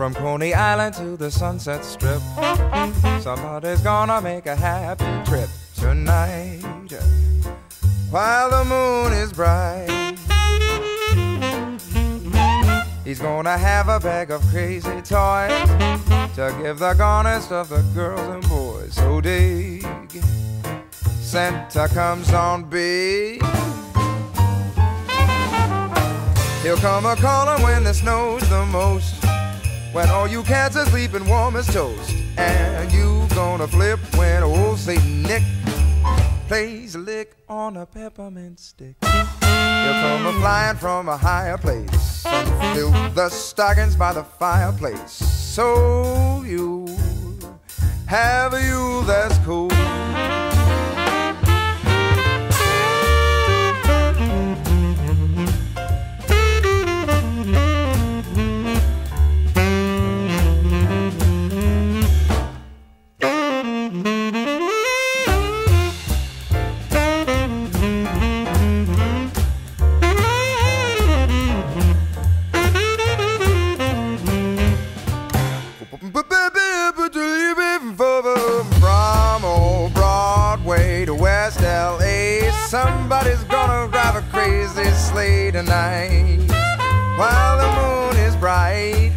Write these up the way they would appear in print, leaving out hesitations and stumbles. From Coney Island to the Sunset Strip, somebody's gonna make a happy trip tonight while the moon is bright. He's gonna have a bag of crazy toys to give the gonest of the girls and boys. So dig, Santa comes on big. He'll come a-callin' when it snows the most, when all you cats are sleepin' warm as toast. And you gonna flip when old Saint Nick plays a lick on a peppermint stick. He'll come a-flyin' from a higher place, fill the stockings by the fireplace. So you have a Yule that's cool. From old Broadway to West LA, somebody's gonna drive a crazy sleigh tonight while the moon is bright.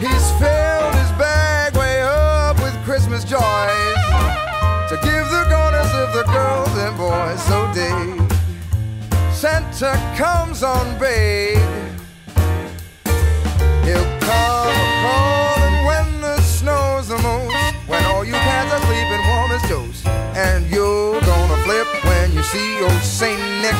He's filled his bag way up with Christmas joys to give the goners of the girls and boys. So dig, Santa comes on big. He'll come a-callin' when the snow's the most, when all you cats are sleeping warm as toast. And you're gonna flip when you see old Saint Nick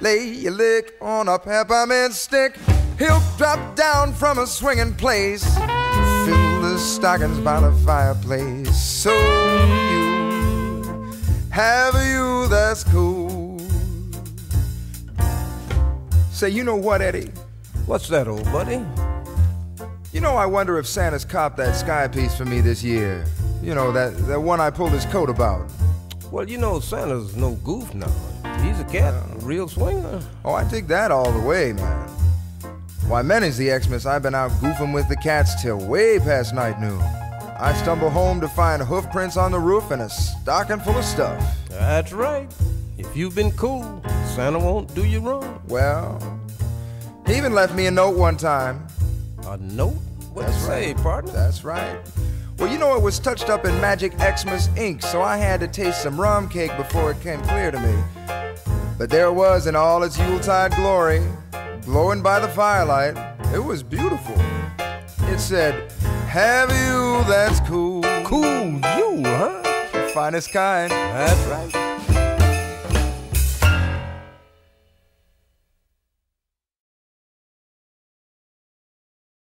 lay a lick on a peppermint stick. He'll drop down from a swinging place, fill the stockings by the fireplace. So you have a Yule that's cool. Say, you know what, Eddie? What's that, old buddy? You know, I wonder if Santa's copped that sky piece for me this year. You know, that one I pulled his coat about. Well, you know, Santa's no goof now. He's a cat, a real swinger. Oh, I dig that all the way, man. Why, many's the Xmas I've been out goofing with the cats till way past night noon. I stumble home to find hoof prints on the roof and a stocking full of stuff. That's right. If you've been cool, Santa won't do you wrong. Well, he even left me a note one time. A note? What'd you say, partner? That's right. Well, you know, it was touched up in Magic Xmas ink, so I had to taste some rum cake before it came clear to me. But there it was in all its Yuletide glory, glowing by the firelight. It was beautiful. It said, "Have you, that's cool." Cool you, huh? The finest kind. That's right.